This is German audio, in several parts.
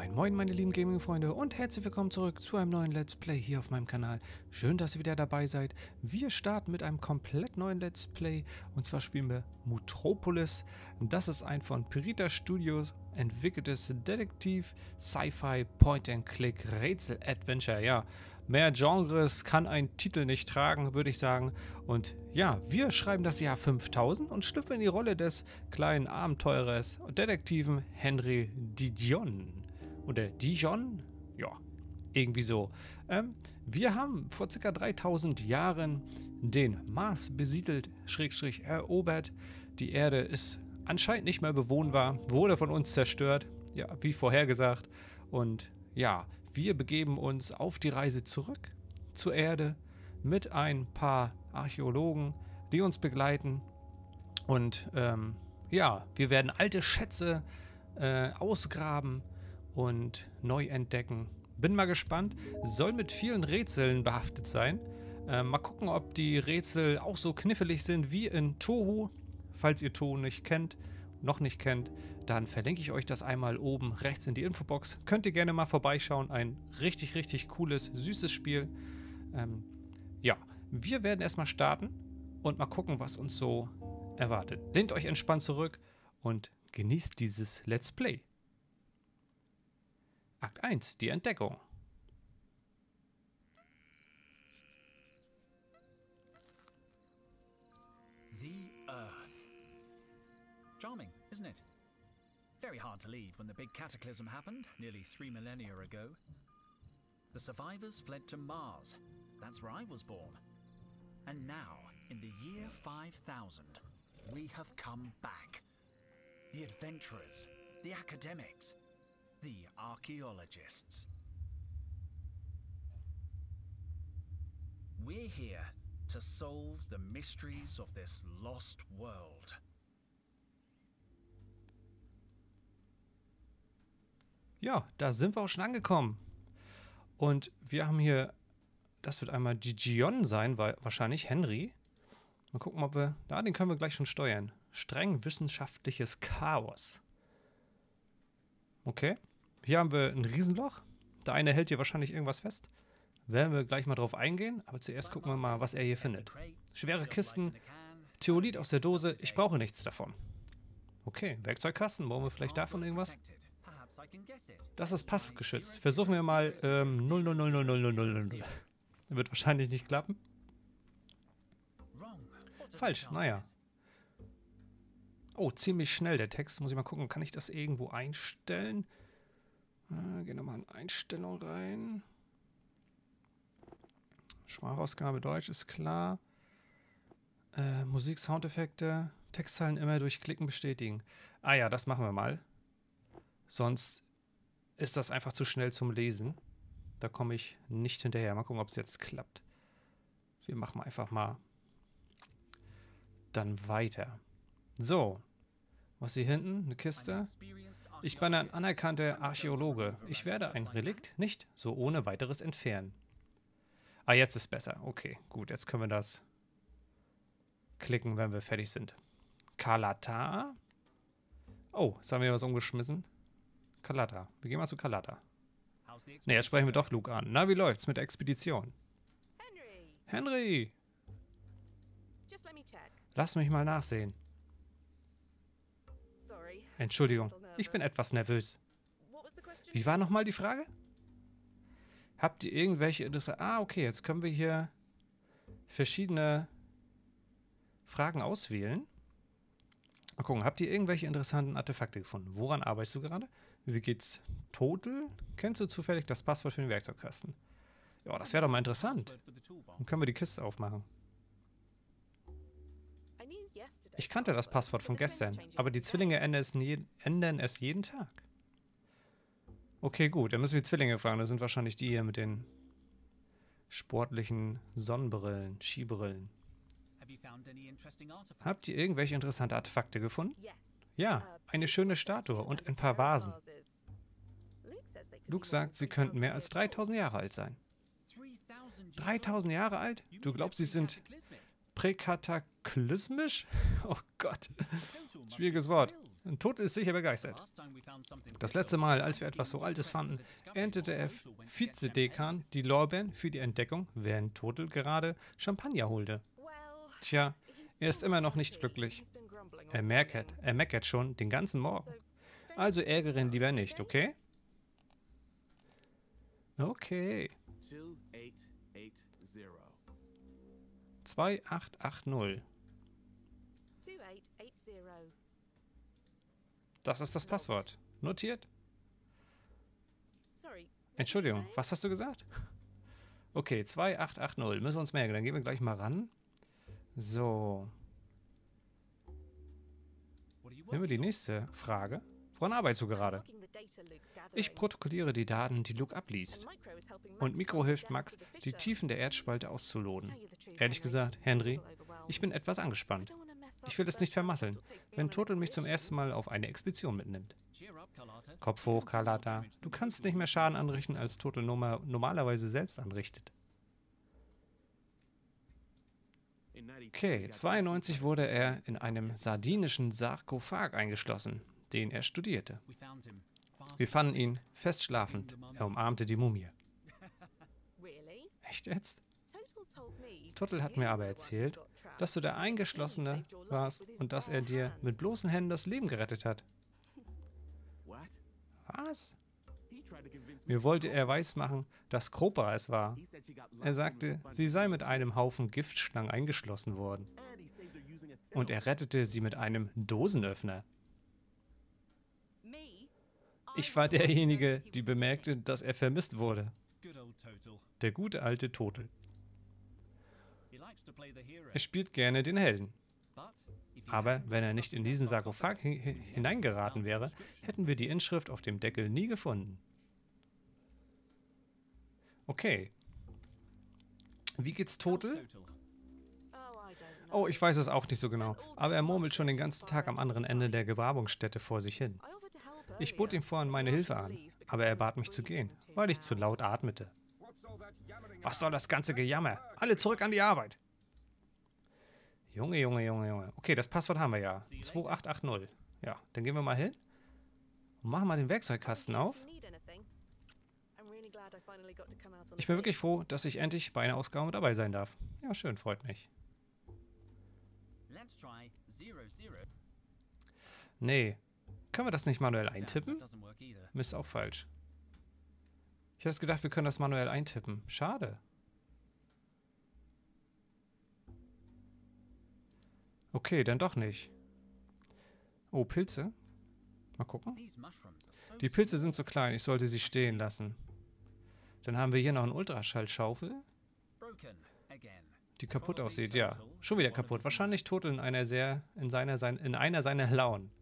Moin moin meine lieben Gaming-Freunde und herzlich willkommen zurück zu einem neuen Let's Play hier auf meinem Kanal. Schön, dass ihr wieder dabei seid. Wir starten mit einem komplett neuen Let's Play und zwar spielen wir Mutropolis. Das ist ein von Pirita Studios entwickeltes Detektiv-Sci-Fi Point-and-Click-Rätsel-Adventure. Ja, mehr Genres kann ein Titel nicht tragen, würde ich sagen. Und ja, wir screiben das Jahr 5000 und schlüpfen in die Rolle des kleinen Abenteurers und Detektiven Henry Dijon. Oder Dijon? Ja, irgendwie so. Wir haben vor ca. 3000 Jahren den Mars besiedelt, Schrägstrich erobert. Die Erde ist anscheinend nicht mehr bewohnbar, wurde von uns zerstört, ja, wie vorhergesagt. Und ja, wir begeben uns auf die Reise zurück zur Erde mit ein paar Archäologen, die uns begleiten. Und ja, wir werden alte Schätze ausgraben und neu entdecken. Bin mal gespannt. Soll mit vielen Rätseln behaftet sein. Mal gucken, ob die Rätsel auch so knifflig sind wie in Tohu. Falls ihr Tohu noch nicht kennt, dann verlinke ich euch das einmal oben rechts in die Infobox. Könnt ihr gerne mal vorbeischauen. Ein richtig, richtig cooles, süßes Spiel. Ja, wir werden erstmal starten und mal gucken, was uns so erwartet. Lehnt euch entspannt zurück und genießt dieses Let's Play. Akt 1, die Entdeckung. The Earth. Charming, isn't it? Very hard to leave when the big cataclysm happened nearly 3 millennia ago. The survivors fled to Mars. That's where I was born. And now, in the year 5000, we have come back. The adventurers, the academics, the archaeologists. We're here to solve the mysteries of this lost world. Ja, da sind wir auch schon angekommen. Und wir haben hier, das wird einmal Dijon sein, weil wahrscheinlich Henry. Mal gucken, ob wir, da den können wir gleich schon steuern. Streng wissenschaftliches Chaos. Okay. Hier haben wir ein Riesenloch. Der eine hält hier wahrscheinlich irgendwas fest. Werden wir gleich mal drauf eingehen, aber zuerst gucken wir mal, was er hier findet. Schwere Kisten, Theolit aus der Dose, ich brauche nichts davon. Okay, Werkzeugkasten, brauchen wir vielleicht davon irgendwas? Das ist passgeschützt. Versuchen wir mal 0000000. Wird wahrscheinlich nicht klappen. Falsch, naja. Oh, ziemlich schnell der Text. Muss ich mal gucken, kann ich das irgendwo einstellen? Gehen wir mal in Einstellung rein. Sprachausgabe Deutsch ist klar. Musik, Soundeffekte, Textzeilen immer durch Klicken bestätigen. Ah ja, das machen wir mal. Sonst ist das einfach zu schnell zum Lesen. Da komme ich nicht hinterher. Mal gucken, ob es jetzt klappt. Wir machen einfach mal dann weiter. So. Was hier hinten? Eine Kiste. Ich bin ein anerkannter Archäologe. Ich werde ein Relikt nicht so ohne weiteres entfernen. Ah, jetzt ist besser. Okay, gut. Jetzt können wir das klicken, wenn wir fertig sind. Kalata. Oh, jetzt haben wir was umgeschmissen. Kalata. Wir gehen mal zu Kalata. Ne, jetzt sprechen wir doch Luke an. Na, wie läuft's mit der Expedition? Henry! Lass mich mal nachsehen. Entschuldigung, ich bin etwas nervös. Wie war nochmal die Frage? Habt ihr irgendwelche Interesse? Ah, okay, jetzt können wir hier verschiedene Fragen auswählen. Mal gucken, habt ihr irgendwelche interessanten Artefakte gefunden? Woran arbeitest du gerade? Wie geht's? Total? Kennst du zufällig das Passwort für den Werkzeugkasten? Ja, das wäre doch mal interessant. Dann können wir die Kiste aufmachen. Ich kannte das Passwort von gestern, aber die Zwillinge ändern es jeden Tag. Okay, gut, dann müssen wir die Zwillinge fragen. Das sind wahrscheinlich die hier mit den sportlichen Sonnenbrillen, Skibrillen. Habt ihr irgendwelche interessanten Artefakte gefunden? Ja, eine schöne Statue und ein paar Vasen. Luke sagt, sie könnten mehr als 3000 Jahre alt sein. 3000 Jahre alt? Du glaubst, sie sind präkataklysmisch? Oh Gott. Schwieriges Wort. Todt ist sicher begeistert. Das letzte Mal, als wir etwas so Altes fanden, erntete der Vizedekan die Lorbeeren für die Entdeckung, während Todt gerade Champagner holte. Tja, er ist immer noch nicht glücklich. Er meckert schon den ganzen Morgen. Also ärgere ihn lieber nicht, okay? Okay. 2880. Das ist das Passwort. Notiert. Entschuldigung, was hast du gesagt? Okay, 2880. Müssen wir uns merken. Dann gehen wir gleich mal ran. So. Nehmen wir die nächste Frage. Woran arbeitest du gerade? Ich protokolliere die Daten, die Luke abliest. Und Mikro hilft Max, die Tiefen der Erdspalte auszuloten. Ehrlich gesagt, Henry, ich bin etwas angespannt. Ich will es nicht vermasseln, wenn Totel mich zum ersten Mal auf eine Expedition mitnimmt. Kopf hoch, Carlotta. Du kannst nicht mehr Schaden anrichten, als Totel normalerweise selbst anrichtet. Okay, 92 wurde er in einem sardinischen Sarkophag eingeschlossen, den er studierte. Wir fanden ihn fest schlafend. Er umarmte die Mumie. Echt jetzt? Totel hat mir aber erzählt, dass du der Eingeschlossene warst und dass er dir mit bloßen Händen das Leben gerettet hat. Was? Mir wollte er weismachen, dass Kropa es war. Er sagte, sie sei mit einem Haufen Giftschlangen eingeschlossen worden. Und er rettete sie mit einem Dosenöffner. Ich war derjenige, die bemerkte, dass er vermisst wurde. Der gute alte Totel. Er spielt gerne den Helden. Aber wenn er nicht in diesen Sarkophag hineingeraten wäre, hätten wir die Inschrift auf dem Deckel nie gefunden. Okay. Wie geht's Totel? Oh, ich weiß es auch nicht so genau, aber er murmelt schon den ganzen Tag am anderen Ende der Begrabungsstätte vor sich hin. Ich bot ihm vorhin meine Hilfe an, aber er bat mich zu gehen, weil ich zu laut atmete. Was soll das ganze Gejammer? Alle zurück an die Arbeit! Junge, Junge, Junge, Junge. Okay, das Passwort haben wir ja. 2880. Ja, dann gehen wir mal hin und machen mal den Werkzeugkasten auf. Ich bin wirklich froh, dass ich endlich bei einer Ausgabe mit dabei sein darf. Ja, schön, freut mich. Nee, können wir das nicht manuell eintippen? Mist, auch falsch. Ich hätte gedacht, wir können das manuell eintippen. Schade. Okay, dann doch nicht. Oh, Pilze. Mal gucken. Die Pilze sind so klein, ich sollte sie stehen lassen. Dann haben wir hier noch einen Ultraschallschaufel, die kaputt aussieht. Ja, schon wieder kaputt. Wahrscheinlich Totel in einer seiner Launen.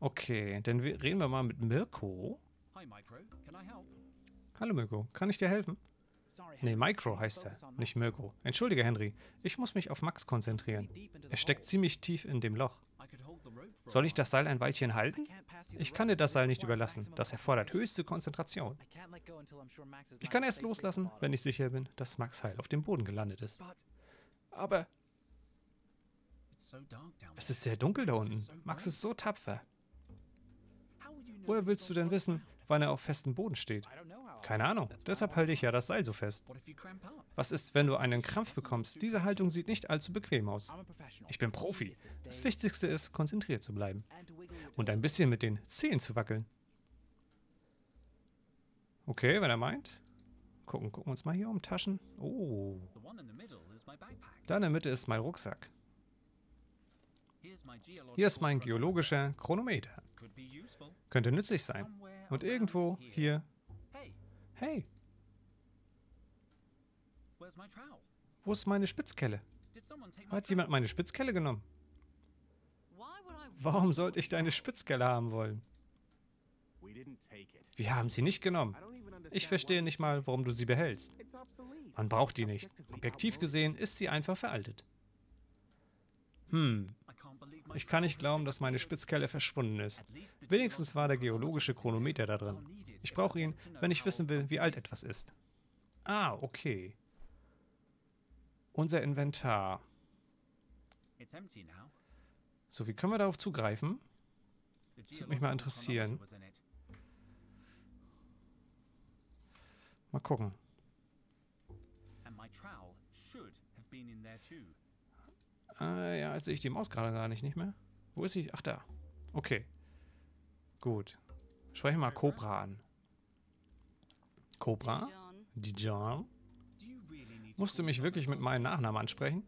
Okay, dann reden wir mal mit Mirko. Hallo Mirko, kann ich dir helfen? Nee, Micro heißt er, nicht Mirko. Entschuldige, Henry, ich muss mich auf Max konzentrieren. Er steckt ziemlich tief in dem Loch. Soll ich das Seil ein Weilchen halten? Ich kann dir das Seil nicht überlassen. Das erfordert höchste Konzentration. Ich kann erst loslassen, wenn ich sicher bin, dass Max heil auf dem Boden gelandet ist. Aber... Es ist sehr dunkel da unten. Max ist so tapfer. Woher willst du denn wissen, wann er auf festem Boden steht? Keine Ahnung, deshalb halte ich ja das Seil so fest. Was ist, wenn du einen Krampf bekommst? Diese Haltung sieht nicht allzu bequem aus. Ich bin Profi. Das Wichtigste ist, konzentriert zu bleiben. Und ein bisschen mit den Zehen zu wackeln. Okay, wenn er meint. Gucken wir uns mal hier um, Taschen. Oh. Da in der Mitte ist mein Rucksack. Hier ist mein geologischer Chronometer. Könnte nützlich sein. Und irgendwo hier... Hey! Wo ist meine Spitzkelle? Hat jemand meine Spitzkelle genommen? Warum sollte ich deine Spitzkelle haben wollen? Wir haben sie nicht genommen. Ich verstehe nicht mal, warum du sie behältst. Man braucht die nicht. Objektiv gesehen ist sie einfach veraltet. Ich kann nicht glauben, dass meine Spitzkelle verschwunden ist. Wenigstens war der geologische Chronometer da drin. Ich brauche ihn, wenn ich wissen will, wie alt etwas ist. Ah, okay. Unser Inventar. So, wie können wir darauf zugreifen? Das würde mich mal interessieren. Mal gucken. Ja, jetzt sehe ich die Maus gerade gar nicht mehr. Wo ist sie? Ach, da. Okay. Gut. Sprechen wir mal Cobra an. Cobra? Dijon? Musst du mich wirklich mit meinem Nachnamen ansprechen?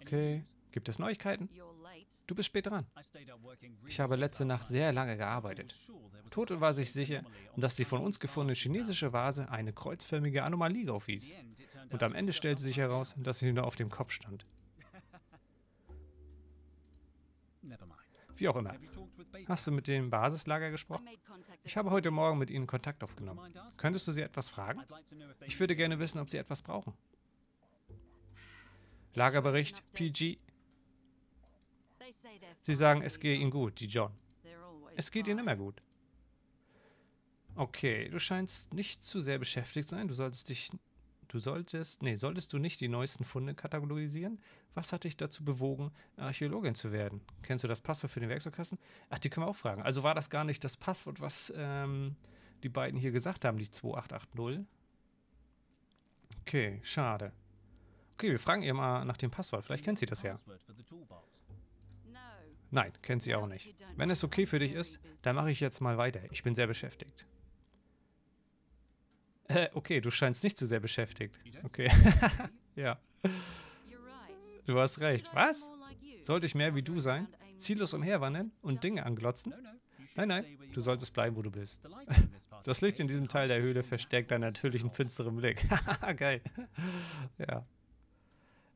Okay. Gibt es Neuigkeiten? Du bist spät dran. Ich habe letzte Nacht sehr lange gearbeitet. Tohu war sich sicher, dass die von uns gefundene chinesische Vase eine kreuzförmige Anomalie aufwies. Und am Ende stellte sich heraus, dass sie nur auf dem Kopf stand. Wie auch immer. Hast du mit dem Basislager gesprochen? Ich habe heute Morgen mit ihnen Kontakt aufgenommen. Könntest du sie etwas fragen? Ich würde gerne wissen, ob sie etwas brauchen. Lagerbericht, PG. Sie sagen, es gehe ihnen gut, Dijon. Es geht ihnen immer gut. Okay, du scheinst nicht zu sehr beschäftigt sein. Solltest du nicht die neuesten Funde katalogisieren? Was hat dich dazu bewogen, Archäologin zu werden? Kennst du das Passwort für den Werkzeugkasten? Ach, die können wir auch fragen. Also war das gar nicht das Passwort, was die beiden hier gesagt haben, die 2880? Okay, schade. Okay, wir fragen ihr mal nach dem Passwort. Vielleicht kennt sie das ja. Nein, kennt sie auch nicht. Wenn es okay für dich ist, dann mache ich jetzt mal weiter. Ich bin sehr beschäftigt. Okay, du scheinst nicht zu sehr beschäftigt. Okay. Ja. Du hast recht. Was? Sollte ich mehr wie du sein? Ziellos umherwandern und Dinge anglotzen? Nein, nein, du solltest bleiben, wo du bist. Das Licht in diesem Teil der Höhle verstärkt deinen natürlichen finsteren Blick. Geil. Ja.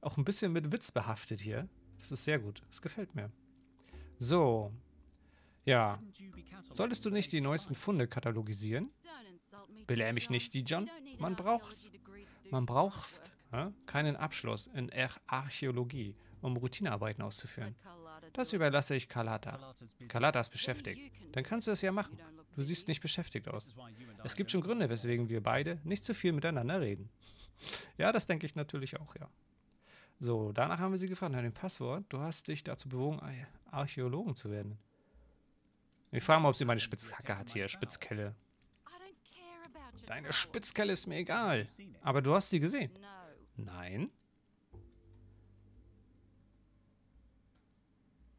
Auch ein bisschen mit Witz behaftet hier. Das ist sehr gut. Das gefällt mir. So. Ja. Solltest du nicht die neuesten Funde katalogisieren? Belär mich nicht, Dijon. Man braucht keinen Abschluss in Archäologie, um Routinearbeiten auszuführen. Das überlasse ich Kalata. Kalata ist beschäftigt. Dann kannst du es ja machen. Du siehst nicht beschäftigt aus. Es gibt schon Gründe, weswegen wir beide nicht so viel miteinander reden. Ja, das denke ich natürlich auch, ja. So, danach haben wir sie gefragt nach dem Passwort. Du hast dich dazu bewogen, Archäologin zu werden. Ich frage mal, ob sie meine Spitzhacke hat hier, Spitzkelle. Deine Spitzkelle ist mir egal. Aber du hast sie gesehen. Nein.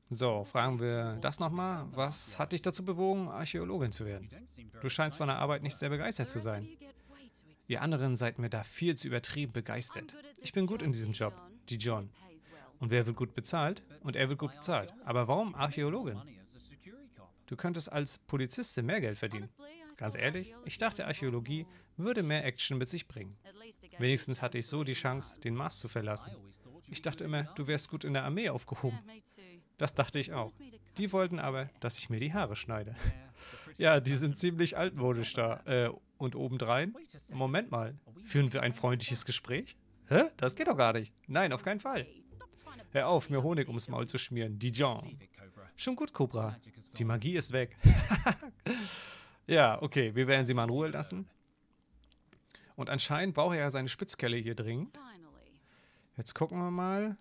So, fragen wir das nochmal. Was hat dich dazu bewogen, Archäologin zu werden? Du scheinst von der Arbeit nicht sehr begeistert zu sein. Ihr anderen seid mir da viel zu übertrieben begeistert. Ich bin gut in diesem Job, Dijon. Und wer wird gut bezahlt? Und er wird gut bezahlt. Aber warum Archäologin? Du könntest als Polizistin mehr Geld verdienen. Ganz ehrlich, ich dachte, Archäologie würde mehr Action mit sich bringen. Wenigstens hatte ich so die Chance, den Mars zu verlassen. Ich dachte immer, du wärst gut in der Armee aufgehoben. Das dachte ich auch. Die wollten aber, dass ich mir die Haare schneide. Ja, die sind ziemlich altmodisch da. Und obendrein? Moment mal, führen wir ein freundliches Gespräch? Hä? Das geht doch gar nicht. Nein, auf keinen Fall. Hör auf, mir Honig ums Maul zu schmieren, Dijon. Schon gut, Cobra. Die Magie ist weg. Ja, okay, wir werden sie mal in Ruhe lassen. Und anscheinend braucht er ja seine Spitzkelle hier dringend. Jetzt gucken wir mal.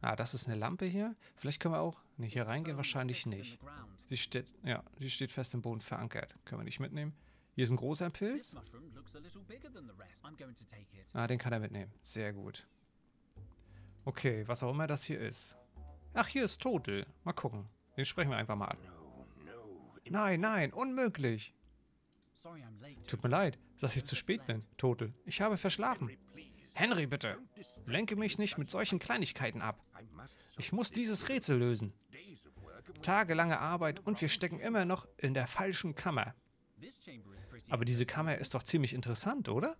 Ah, das ist eine Lampe hier. Vielleicht können wir auch... Ne, hier reingehen wahrscheinlich nicht. Sie steht fest im Boden verankert. Können wir nicht mitnehmen. Hier ist ein großer Pilz. Ah, den kann er mitnehmen. Sehr gut. Okay, was auch immer das hier ist. Ach, hier ist Tohu. Mal gucken. Den sprechen wir einfach mal an. Nein, nein, unmöglich. Tut mir leid, dass ich zu spät bin, Tohu. Ich habe verschlafen. Henry, bitte. Lenke mich nicht mit solchen Kleinigkeiten ab. Ich muss dieses Rätsel lösen. Tagelange Arbeit und wir stecken immer noch in der falschen Kammer. Aber diese Kammer ist doch ziemlich interessant, oder?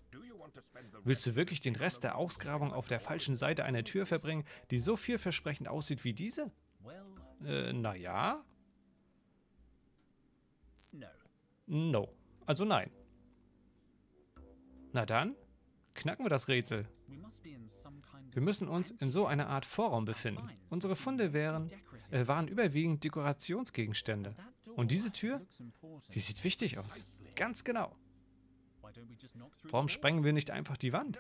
Willst du wirklich den Rest der Ausgrabung auf der falschen Seite einer Tür verbringen, die so vielversprechend aussieht wie diese? Naja. No. Also nein. Na dann, knacken wir das Rätsel. Wir müssen uns in so einer Art Vorraum befinden. Unsere Funde waren überwiegend Dekorationsgegenstände. Und diese Tür, die sieht wichtig aus. Ganz genau. Warum sprengen wir nicht einfach die Wand?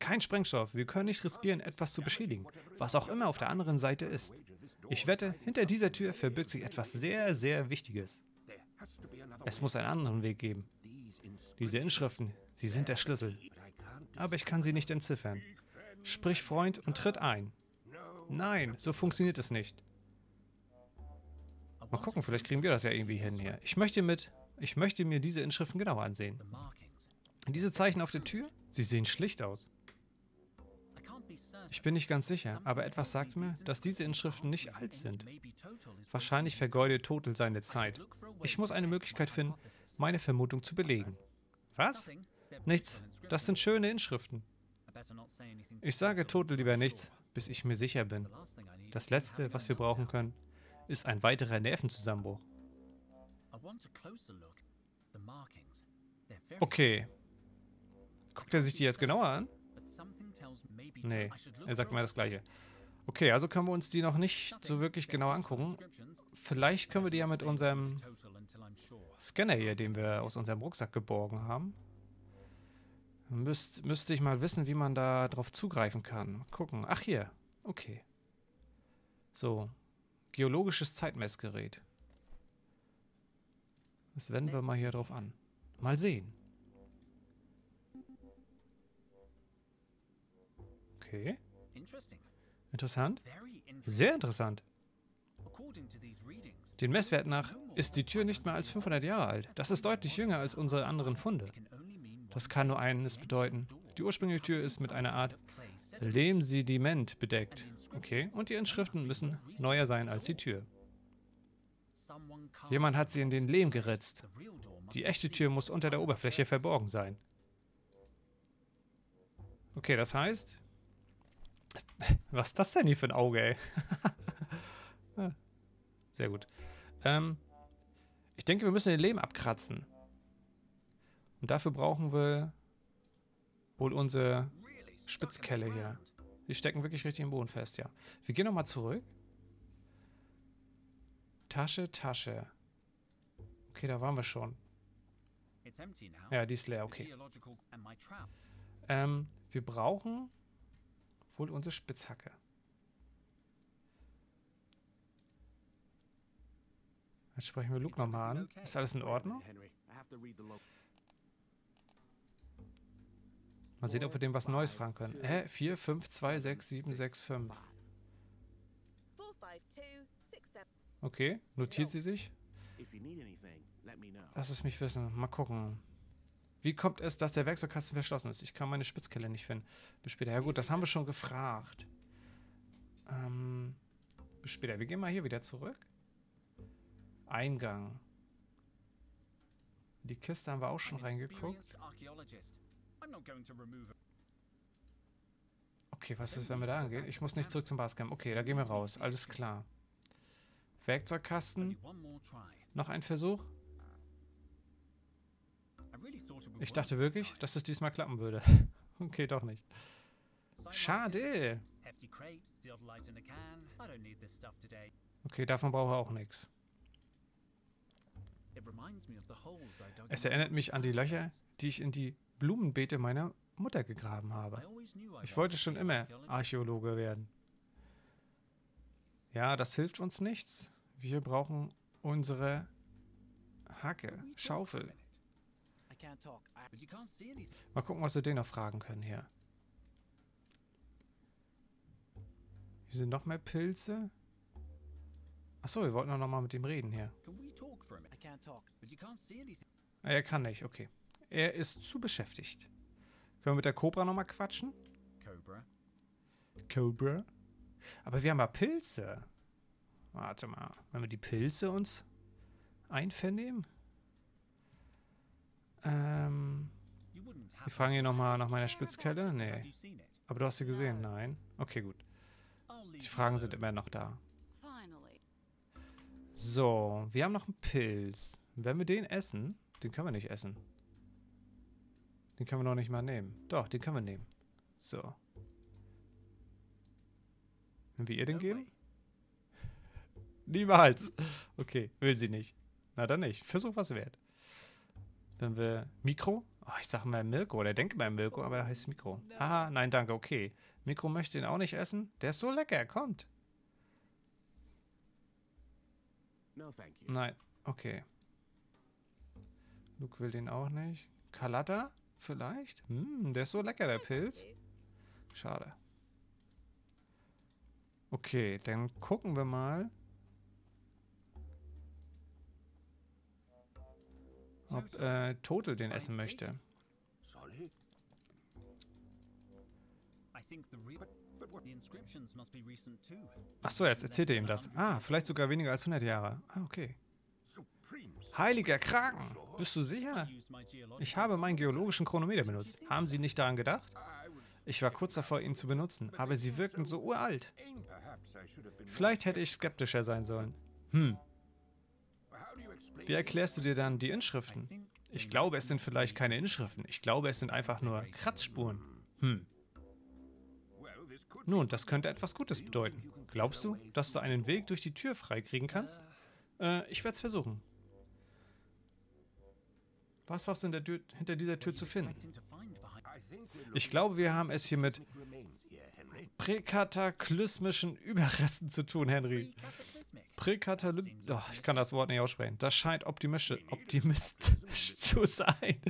Kein Sprengstoff. Wir können nicht riskieren, etwas zu beschädigen. Was auch immer auf der anderen Seite ist. Ich wette, hinter dieser Tür verbirgt sich etwas sehr, sehr Wichtiges. Es muss einen anderen Weg geben. Diese Inschriften, sie sind der Schlüssel. Aber ich kann sie nicht entziffern. Sprich, Freund, und tritt ein. Nein, so funktioniert es nicht. Mal gucken, vielleicht kriegen wir das ja irgendwie hin hier. Ich möchte mir diese Inschriften genauer ansehen. Diese Zeichen auf der Tür, sie sehen schlicht aus. Ich bin nicht ganz sicher, aber etwas sagt mir, dass diese Inschriften nicht alt sind. Wahrscheinlich vergeudet Totel seine Zeit. Ich muss eine Möglichkeit finden, meine Vermutung zu belegen. Was? Nichts. Das sind schöne Inschriften. Ich sage Totel lieber nichts, bis ich mir sicher bin. Das Letzte, was wir brauchen können, ist ein weiterer Nervenzusammenbruch. Okay. Guckt er sich die jetzt genauer an? Nee, er sagt mir das Gleiche. Okay, also können wir uns die noch nicht so wirklich genau angucken. Vielleicht können wir die ja mit unserem Scanner hier, den wir aus unserem Rucksack geborgen haben. Müsste ich mal wissen, wie man da drauf zugreifen kann. Mal gucken. Ach, hier. Okay. So. Geologisches Zeitmessgerät. Das wenden wir mal hier drauf an. Mal sehen. Okay. Interessant. Sehr interessant. Den Messwert nach ist die Tür nicht mehr als 500 Jahre alt. Das ist deutlich jünger als unsere anderen Funde. Das kann nur eines bedeuten. Die ursprüngliche Tür ist mit einer Art Lehmsediment bedeckt. Okay, und die Inschriften müssen neuer sein als die Tür. Jemand hat sie in den Lehm geritzt. Die echte Tür muss unter der Oberfläche verborgen sein. Okay, das heißt... Was ist das denn hier für ein Auge, ey? Sehr gut. Ich denke, wir müssen den Lehm abkratzen. Und dafür brauchen wir wohl unsere Spitzkelle hier. Die stecken wirklich richtig im Boden fest, ja. Wir gehen nochmal zurück. Tasche, Tasche. Okay, da waren wir schon. Ja, die ist leer, okay. Wir brauchen... Hol unsere Spitzhacke. Jetzt sprechen wir Luke nochmal an. Ist alles in Ordnung? Mal sehen, ob wir dem was Neues fragen können. 4, 5, 2, 6, 7, 6, 5. Okay, notiert sie sich? Lass es mich wissen. Mal gucken. Wie kommt es, dass der Werkzeugkasten verschlossen ist? Ich kann meine Spitzkelle nicht finden. Bis später. Ja gut, das haben wir schon gefragt. Bis später. Wir gehen mal hier wieder zurück. Eingang. Die Kiste haben wir auch schon reingeguckt. Okay, was ist, wenn wir da angehen? Ich muss nicht zurück zum Basecamp. Okay, da gehen wir raus. Alles klar. Werkzeugkasten. Noch ein Versuch. Ich dachte wirklich, dass es diesmal klappen würde. Okay, doch nicht. Schade. Okay, davon brauche ich auch nichts. Es erinnert mich an die Löcher, die ich in die Blumenbeete meiner Mutter gegraben habe. Ich wollte schon immer Archäologe werden. Ja, das hilft uns nichts. Wir brauchen unsere Hacke, Schaufel. Mal gucken, was wir den noch fragen können hier. Hier sind noch mehr Pilze. Achso, wir wollten auch noch mal mit ihm reden hier. Er kann nicht, okay. Er ist zu beschäftigt. Können wir mit der Cobra noch mal quatschen? Cobra? Aber wir haben ja Pilze. Warte mal, wenn wir die Pilze uns einvernehmen... Wir fragen hier nochmal nach meiner Spitzkelle. Nee. Aber du hast sie gesehen? Nein. Okay, gut. Die Fragen sind immer noch da. So, wir haben noch einen Pilz. Wenn wir den essen, den können wir nicht essen. Den können wir noch nicht mal nehmen. Doch, den können wir nehmen. So. Wenn wir ihr den geben? Niemals. Okay, will sie nicht. Na dann nicht. Versuch was wert. Wenn wir Mikro, oh, ich sage mal Mirko, oder denke mal Mirko, aber da heißt es Mikro. Haha, nein, danke, okay. Mikro möchte ihn auch nicht essen. Der ist so lecker, kommt. Nein, okay. Luke will den auch nicht. Kalata? Vielleicht? Hm, der ist so lecker, der Pilz. Schade. Okay, dann gucken wir mal, ob Totel den essen möchte. Achso, jetzt erzählt er ihm das. Ah, vielleicht sogar weniger als 100 Jahre. Ah, okay. Heiliger Kraken! Bist du sicher? Ich habe meinen geologischen Chronometer benutzt. Haben Sie nicht daran gedacht? Ich war kurz davor, ihn zu benutzen, aber sie wirkten so uralt. Vielleicht hätte ich skeptischer sein sollen. Hm. Wie erklärst du dir dann die Inschriften? Ich glaube, es sind vielleicht keine Inschriften. Ich glaube, es sind einfach nur Kratzspuren. Hm. Nun, das könnte etwas Gutes bedeuten. Glaubst du, dass du einen Weg durch die Tür freikriegen kannst? Ich werde es versuchen. Was warst du hinter dieser Tür zu finden? Ich glaube, wir haben es hier mit präkataklysmischen Überresten zu tun, Henry. Ich kann das Wort nicht aussprechen. Das scheint optimistisch zu sein.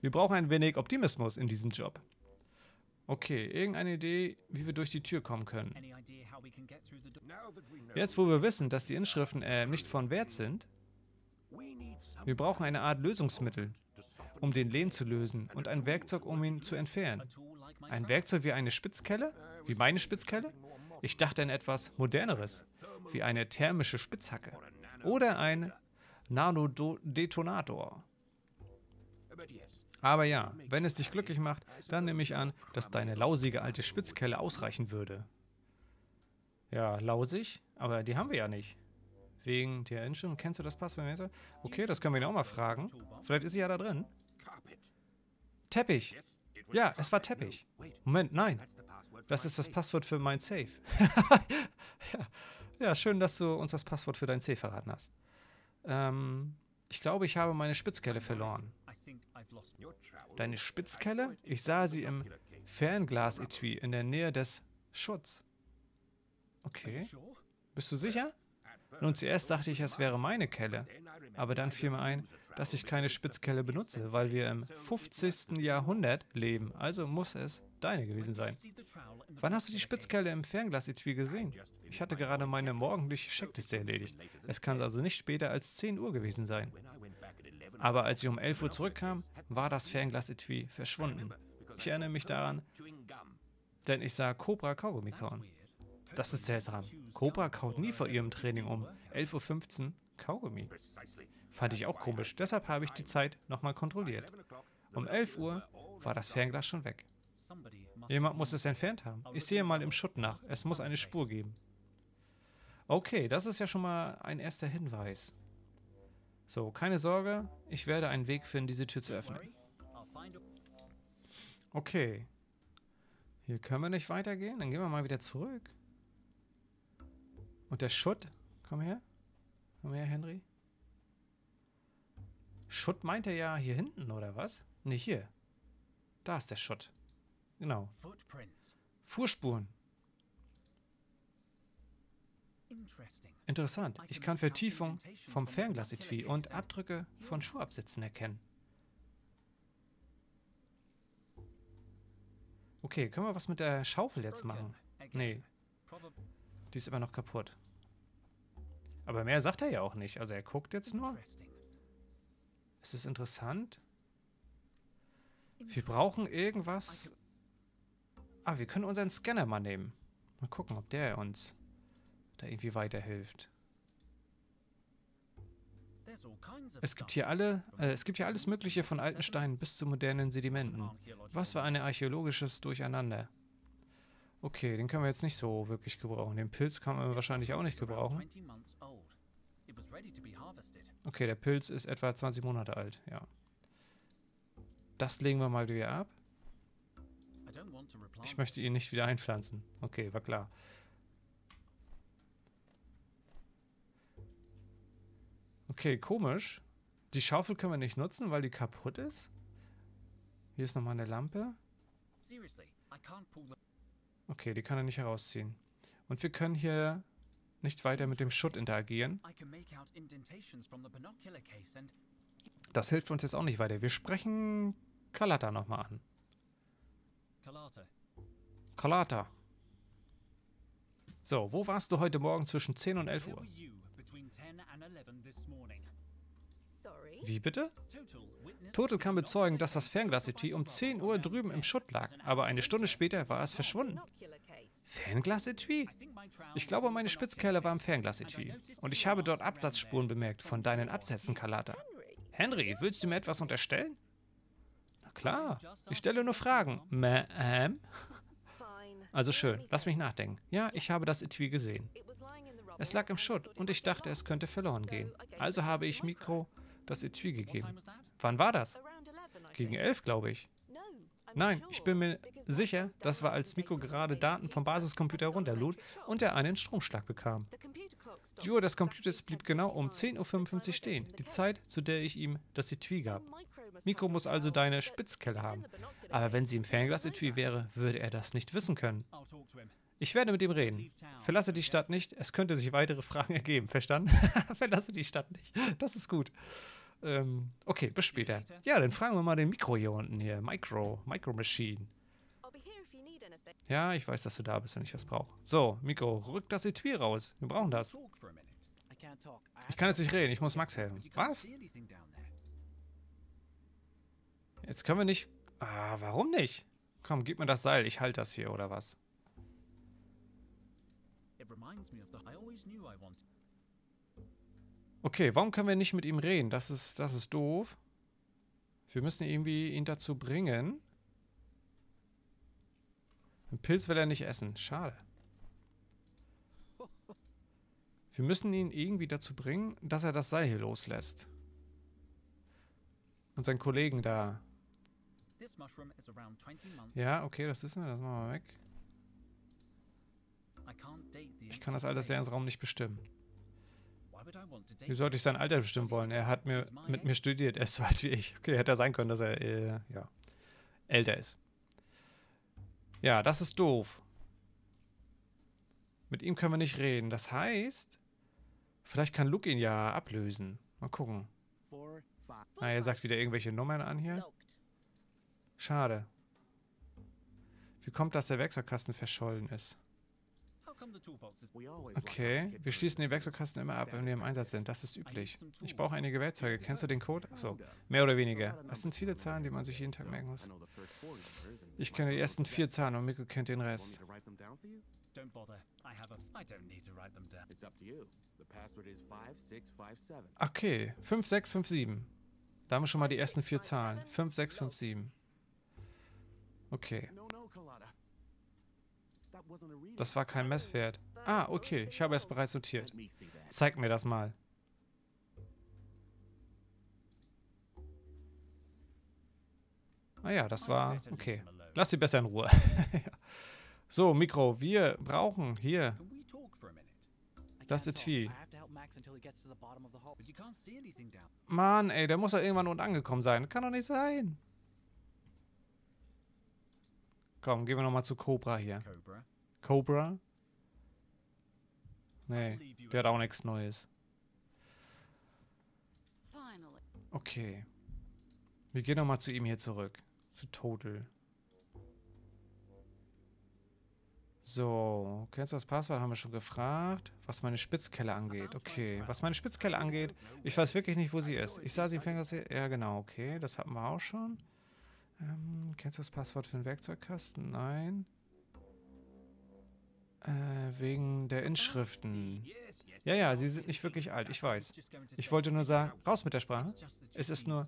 Wir brauchen ein wenig Optimismus in diesem Job. Okay, irgendeine Idee, wie wir durch die Tür kommen können. Jetzt, wo wir wissen, dass die Inschriften nicht von Wert sind, wir brauchen eine Art Lösungsmittel, um den Lehm zu lösen und ein Werkzeug, um ihn zu entfernen. Ein Werkzeug wie eine Spitzkelle? Wie meine Spitzkelle? Ich dachte an etwas Moderneres, wie eine thermische Spitzhacke oder ein Nanodetonator. Aber ja, wenn es dich glücklich macht, dann nehme ich an, dass deine lausige alte Spitzkelle ausreichen würde. Ja, lausig? Aber die haben wir ja nicht. Wegen der Inschrift. Kennst du das Passwort? Okay, das können wir ihn auch mal fragen. Vielleicht ist sie ja da drin. Teppich. Ja, es war Teppich. Moment, nein. Das ist das Passwort für mein Safe. Ja, schön, dass du uns das Passwort für dein Safe verraten hast. Ich glaube, ich habe meine Spitzkelle verloren. Deine Spitzkelle? Ich sah sie im Fernglas-Etui in der Nähe des Schutz. Okay. Bist du sicher? Nun, zuerst dachte ich, es wäre meine Kelle. Aber dann fiel mir ein, dass ich keine Spitzkelle benutze, weil wir im 50. Jahrhundert leben. Also muss es deine gewesen sein. Wann hast du die Spitzkelle im Fernglas-Etui gesehen? Ich hatte gerade meine morgendliche Checkliste erledigt. Es kann also nicht später als 10 Uhr gewesen sein. Aber als ich um 11 Uhr zurückkam, war das Fernglas-Etui verschwunden. Ich erinnere mich daran, denn ich sah Cobra Kaugummi kauen. Das ist seltsam. Cobra kaut nie vor ihrem Training um 11.15 Uhr Kaugummi. Fand ich auch komisch, deshalb habe ich die Zeit nochmal kontrolliert. Um 11 Uhr war das Fernglas schon weg. Jemand muss es entfernt haben. Ich sehe mal im Schutt nach. Es muss eine Spur geben. Okay, das ist ja schon mal ein erster Hinweis. So, keine Sorge, ich werde einen Weg finden, diese Tür zu öffnen. Okay. Hier können wir nicht weitergehen, dann gehen wir mal wieder zurück. Und der Schutt, komm her, Henry. Schutt meint er ja hier hinten, oder was? Ne, hier. Da ist der Schutt. Genau. Fußspuren. Interessant. Ich kann Vertiefung vom Fernglas-Etui und Abdrücke von Schuhabsätzen erkennen. Okay, können wir was mit der Schaufel jetzt machen? Nee. Die ist immer noch kaputt. Aber mehr sagt er ja auch nicht. Also er guckt jetzt nur. Ist es interessant? Wir brauchen irgendwas. Ah, wir können unseren Scanner mal nehmen. Mal gucken, ob der uns da irgendwie weiterhilft. Es gibt hier alles Mögliche von alten Steinen bis zu modernen Sedimenten. Was für ein archäologisches Durcheinander. Okay, den können wir jetzt nicht so wirklich gebrauchen. Den Pilz kann man wahrscheinlich auch nicht gebrauchen. Okay, der Pilz ist etwa 20 Monate alt, ja. Das legen wir mal wieder ab. Ich möchte ihn nicht wieder einpflanzen. Okay, war klar. Okay, komisch. Die Schaufel können wir nicht nutzen, weil die kaputt ist. Hier ist nochmal eine Lampe. Okay, die kann er nicht herausziehen. Und wir können hier nicht weiter mit dem Schutt interagieren. Das hilft uns jetzt auch nicht weiter. Wir sprechen Kalata nochmal an. Kalata. So, wo warst du heute Morgen zwischen 10 und 11 Uhr? Wie bitte? Total kann bezeugen, dass das Fernglas-Etui um 10 Uhr drüben im Schutt lag, aber eine Stunde später war es verschwunden. Fernglas-Etui? Ich glaube, meine Spitzkelle war im Fernglas-Etui. Und ich habe dort Absatzspuren bemerkt von deinen Absätzen, Kalata. Henry, willst du mir etwas unterstellen? Na klar, ich stelle nur Fragen. Ma'am? Also schön, lass mich nachdenken. Ja, ich habe das Etui gesehen. Es lag im Schutt und ich dachte, es könnte verloren gehen. Also habe ich Mikro das Etui gegeben. Wann war das? Gegen 11, glaube ich. Nein, ich bin mir sicher, das war, als Mikro gerade Daten vom Basiscomputer runterlud und er einen Stromschlag bekam. Die Uhr des Computers blieb genau um 10:55 Uhr stehen, die Zeit, zu der ich ihm das Etui gab. Mikro muss also deine Spitzkelle haben. Aber wenn sie im Fernglas-Etui wäre, würde er das nicht wissen können. Ich werde mit ihm reden. Verlasse die Stadt nicht, es könnte sich weitere Fragen ergeben. Verstanden? Verlasse die Stadt nicht. Das ist gut. Okay, bis später. Ja, dann fragen wir mal den Mikro hier unten hier. Micro Machine. Ja, ich weiß, dass du da bist, wenn ich was brauche. So, Mikro, rück das Etui raus. Wir brauchen das. Ich kann jetzt nicht reden, ich muss Max helfen. Was? Jetzt können wir nicht... Ah, warum nicht? Komm, gib mir das Seil, ich halte das hier, oder was? Okay, warum können wir nicht mit ihm reden? Das ist doof. Wir müssen irgendwie ihn dazu bringen. Einen Pilz will er nicht essen. Schade. Wir müssen ihn irgendwie dazu bringen, dass er das Seil hier loslässt. Und seinen Kollegen da. Ja, okay, das wissen wir. Das machen wir weg. Ich kann das Alter des Lernraums nicht bestimmen. Wie sollte ich sein Alter bestimmen wollen? Er hat mit mir studiert, er ist so alt wie ich. Okay, hätte er sein können, dass er älter ist. Ja, das ist doof. Mit ihm können wir nicht reden. Das heißt, vielleicht kann Luke ihn ja ablösen. Mal gucken. Na, er sagt wieder irgendwelche Nummern an hier. Schade. Wie kommt, dass der Werkzeugkasten verschollen ist? Okay, wir schließen den Werkzeugkasten immer ab, wenn wir im Einsatz sind. Das ist üblich. Ich brauche einige Werkzeuge. Kennst du den Code? Achso, mehr oder weniger. Das sind viele Zahlen, die man sich jeden Tag merken muss. Ich kenne die ersten 4 Zahlen und Mikko kennt den Rest. Okay, 5657. Da haben wir schon mal die ersten 4 Zahlen. 5657. Okay. Das war kein Messwert. Ah, okay. Ich habe es bereits notiert. Zeig mir das mal. Ah ja, das war... Okay. Lass sie besser in Ruhe. So, Mikro, wir brauchen hier... Das Etui. Mann, ey, der muss doch irgendwann unten angekommen sein. Das kann doch nicht sein. Komm, gehen wir nochmal zu Cobra hier. Cobra? Nee, der hat auch nichts Neues. Okay. Wir gehen nochmal zu ihm hier zurück. Zu Total. So, kennst du das Passwort? Haben wir schon gefragt. Was meine Spitzkelle angeht. Okay, was meine Spitzkelle angeht, ich weiß wirklich nicht, wo sie ist. Ich sah sie im Fängnis. Ja, genau, okay. Das hatten wir auch schon. Kennst du das Passwort für den Werkzeugkasten? Nein. Wegen der Inschriften. Ja, ja, sie sind nicht wirklich alt, ich weiß. Ich wollte nur sagen, raus mit der Sprache. Es ist nur,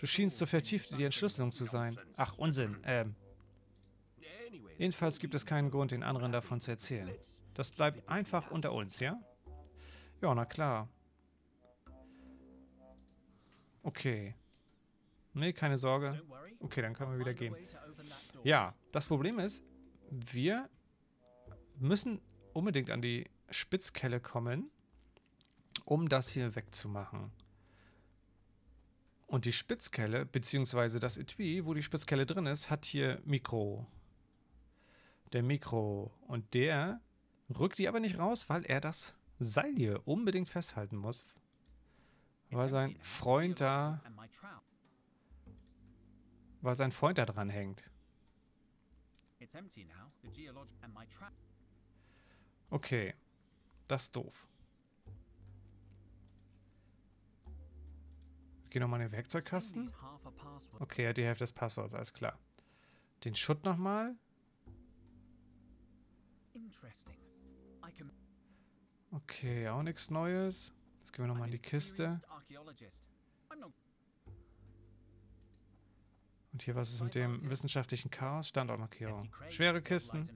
du schienst so vertieft in die Entschlüsselung zu sein. Ach, Unsinn. Jedenfalls gibt es keinen Grund, den anderen davon zu erzählen. Das bleibt einfach unter uns, ja? Ja, na klar. Okay. Nee, keine Sorge. Okay, dann können wir wieder gehen. Ja, das Problem ist, wir müssen unbedingt an die Spitzkelle kommen, um das hier wegzumachen. Und die Spitzkelle, beziehungsweise das Etui, wo die Spitzkelle drin ist, hat hier Mikro. Der Mikro. Und der rückt die aber nicht raus, weil er das Seil hier unbedingt festhalten muss, weil sein Freund da dran hängt. Okay, das ist doof. Ich gehe nochmal in den Werkzeugkasten. Okay, er hat die Hälfte des Passworts, alles klar. Den Schutt nochmal. Okay, auch nichts Neues. Jetzt gehen wir nochmal in die Kiste. Und hier, was ist mit dem wissenschaftlichen Chaos? Standortmarkierung. Schwere Kisten.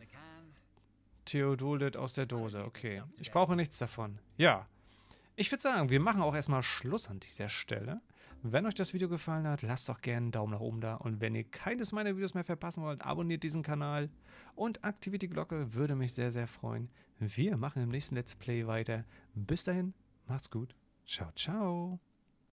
Theolit aus der Dose. Okay, ich brauche nichts davon. Ja, ich würde sagen, wir machen auch erstmal Schluss an dieser Stelle. Wenn euch das Video gefallen hat, lasst doch gerne einen Daumen nach oben da. Und wenn ihr keines meiner Videos mehr verpassen wollt, abonniert diesen Kanal und aktiviert die Glocke. Würde mich sehr, sehr freuen. Wir machen im nächsten Let's Play weiter. Bis dahin, macht's gut. Ciao, ciao.